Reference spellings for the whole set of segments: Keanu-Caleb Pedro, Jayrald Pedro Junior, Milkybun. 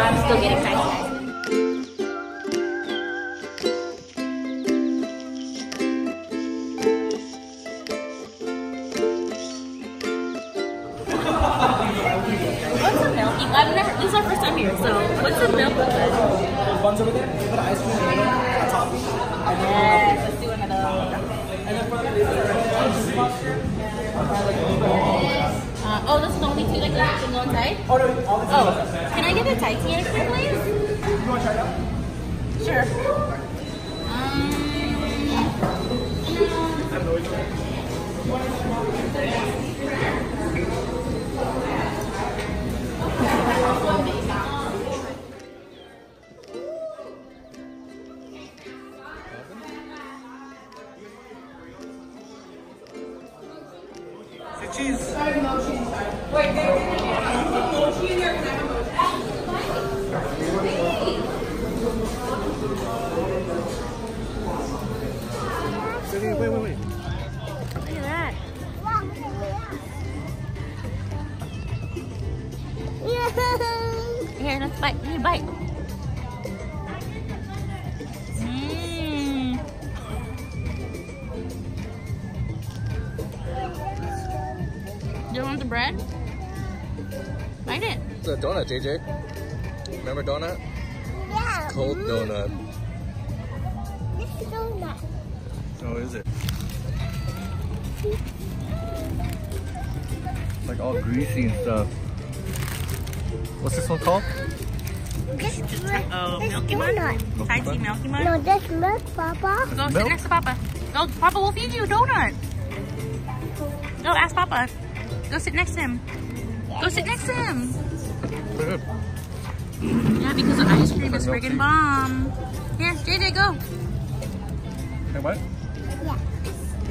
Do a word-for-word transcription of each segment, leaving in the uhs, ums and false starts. I'm still getting excited. What's a milk? I've never. This is our first time here, so what's a milk? There's ones over there. Put ice cream in there. Top. Yes. Let's do another. And then for the uh, oh, this is the only two like that can go inside. Oh no. Oh. Can I get a Thai tea ice cream, please? You want to try it out? Sure. Um. Um Cheese. I have no cheese. Wait, there's no cheese in there because I have no cheese. Wait, wait, wait, wait. Look at that. Yeah. Here, let's bite. Here, bite. The bread? Bite it. It's a donut, J J. Remember donut? Yeah. Cold mm. donut. This is donut. Oh, is it? It's like all greasy and stuff. What's this one called? This is uh, Milky Bun. Thai tea Milky Bun? No, that's milk, Papa. Go milk? Sit next to Papa. No, Papa will feed you a donut. No, ask Papa. Go sit next to him. Go sit next to him. Yeah, because the ice cream is friggin' bomb. Here, J J, go. Hey, what?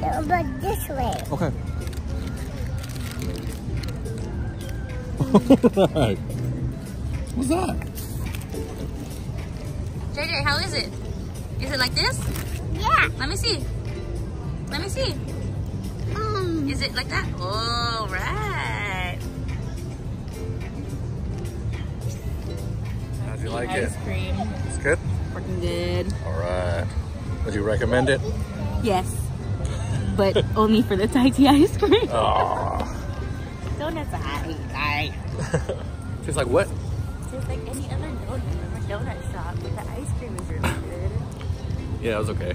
Yeah. But this way. Okay. Alright. What's that? J J, how is it? Is it like this? Yeah. Let me see. Let me see. Is it like that? All right. How do you like it? Ice cream. It's good? Freaking good. All right. Would you recommend it? Yes. But only for the Thai tea ice cream. Oh. Donuts are high. Tastes like what? Tastes like any other donut, donut shop, but the ice cream is really good. Yeah, it was okay.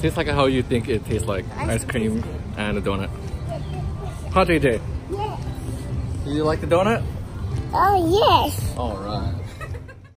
Tastes like how you think it tastes like. Ice, ice cream and a donut. Huh, J J? Yes. Did you like the donut? Oh, yes. All right.